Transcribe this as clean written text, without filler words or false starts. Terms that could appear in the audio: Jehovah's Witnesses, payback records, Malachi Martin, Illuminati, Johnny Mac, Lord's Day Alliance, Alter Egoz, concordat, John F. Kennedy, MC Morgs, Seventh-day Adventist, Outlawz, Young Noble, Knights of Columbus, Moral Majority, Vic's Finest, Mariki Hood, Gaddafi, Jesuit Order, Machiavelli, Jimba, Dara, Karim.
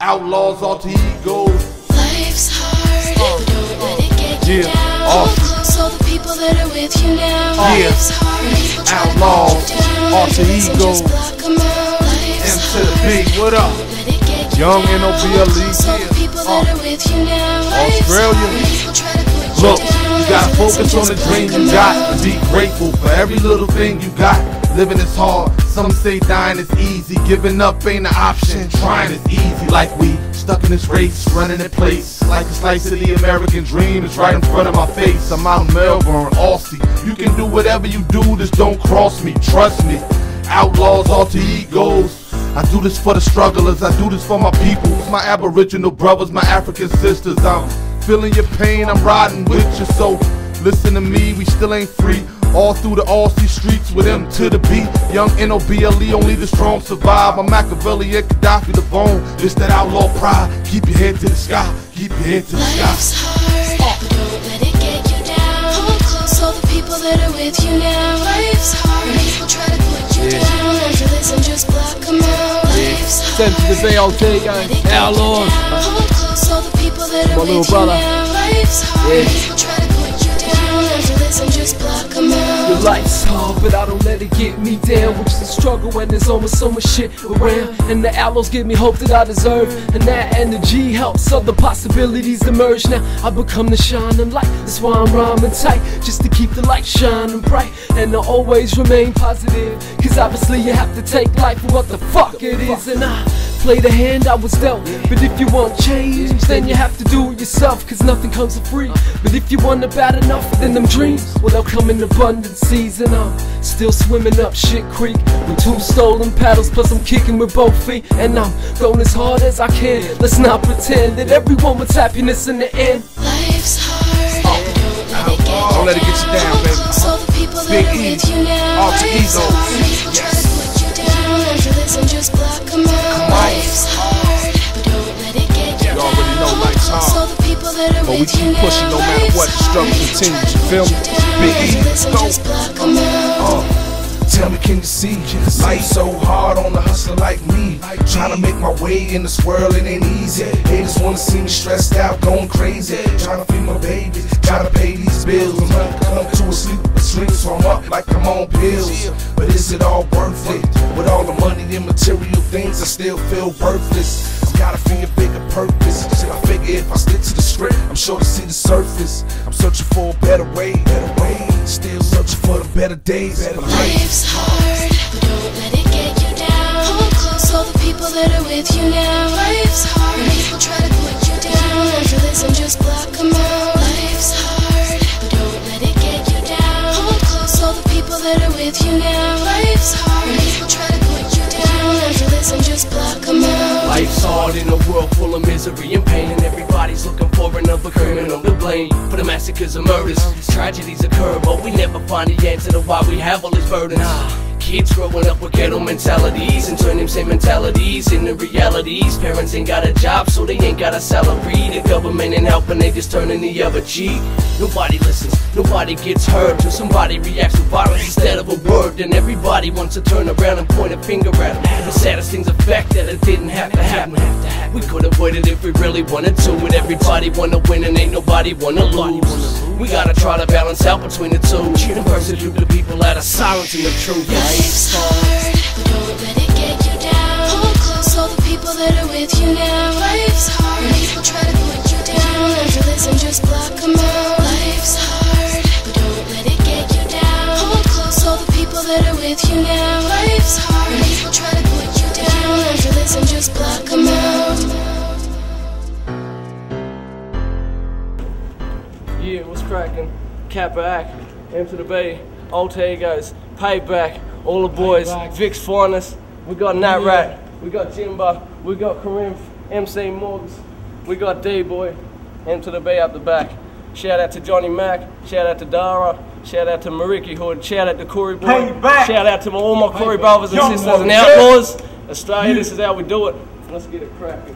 Outlawz, Alter Egoz. Life's hard, don't let it get you down. Close all the people that are with you now. Life's hard, people try to knock you down. Alter Egoz, M to the B, what up? Young Noble, Australia. Look, you gotta focus on the dream you got and be grateful for every little thing you got. Living is hard, some say dying is easy. Giving up ain't an option, trying is easy. Like we stuck in this race, running in place. Like a slice of the American dream is right in front of my face. I'm out in Melbourne, Aussie. You can do whatever you do, just don't cross me, trust me. Outlawz, Alter Egoz. I do this for the strugglers, I do this for my people, my aboriginal brothers, my African sisters. I'm feeling your pain, I'm riding with you, so listen to me, we still ain't free. All through the Aussie streets with M to the B. Young Noble, only the strong survive. I'm Machiavelli and Gaddafi the bone, it's that outlaw pride. Keep your head to the sky, keep your head to the sky. Life's hard, but don't let it get you down. Hold close all the people that are with you now. Life's hard, people try to put you down. After this and just block them out. Outlawz. My little brother. Your life's hard, but I don't let it get me down. Which is a struggle when there's almost so much shit around. And the Outlawz give me hope that I deserve, and that energy helps other possibilities emerge. Now I become the shining light, that's why I'm rhyming tight, just to keep the light shining bright. And I always remain positive, cause obviously you have to take life for what the fuck it is. And I play the hand I was dealt, but if you want change, then you have to do it yourself, cause nothing comes for free. But if you want it bad enough, then them dreams, well, they'll come in abundances. And I'm still swimming up shit creek with two stolen paddles, plus I'm kicking with both feet. And I'm going as hard as I can, let's not pretend that everyone wants happiness in the end. Life's hard, don't let it get you down, baby. Big E, Alter Egoz. But we keep pushing no matter what, the struggle continues, you feel me? Big E, tell me, can you see? Life so hard on a hustler like me. Trying to make my way in this world, it ain't easy. Haters wanna see me stressed out, going crazy. Trying to feed my babies, gotta pay these bills. I'm gonna come to a sleep, so I'm up like I'm on pills. But is it all worth it? With all the money and material things, I still feel worthless. Gotta feel a bigger purpose. Shit, I figure if I stick to the script, I'm sure to see the surface. I'm searching for a better way, still searching for the better days. Life's hard, but don't let it get you down. Hold close all the people that are with you now. Life's hard, people try to put you down. After this and just block them out. Life's hard, but don't let it get you down. Hold close all the people that are with you now. Life's hard, people try to put you down. After this and just block them out. Life's hard in a world full of misery and pain, and everybody's looking for another criminal to blame for the massacres and murders. Tragedies occur, but we never find the answer to why we have all these burdens. Kids growing up with ghetto mentalities and turn them same mentalities into realities. Parents ain't got a job, so they ain't got a salary. The government ain't helping, they just turning the other cheek. Nobody listens, nobody gets heard till somebody reacts with violence instead of a word. Then everybody wants to turn around and point a finger at them. The saddest thing's the fact that it didn't have to happen. We could avoid it if we really wanted to, and everybody wanna win and ain't nobody wanna lose. We gotta try to balance out between the two and persecute the people out of silence and the truth. Life's hard, but don't let it get you down. Hold close all the people that are with you now. Life's hard, people try to put you down. After this and just block them out. Life's hard, but don't let it get you down. Hold close all the people that are with you now. Life's hard, people try to put you down. After this and just block them out. Yeah, what's cracking? Kappa Ack, M to the Bay, Alter Egoz, Payback, all the boys, Vic's Finest, we got Nat Rat, we got Jimba, we got Karim, MC Morgs, we got D-Boy, M to the Bay up the back. Shout out to Johnny Mac, shout out to Dara, shout out to Mariki Hood, shout out to Corey Boy, Payback. Shout out to all my Corey brothers and sisters and Outlawz. Australia, this is how we do it. Let's get it cracking.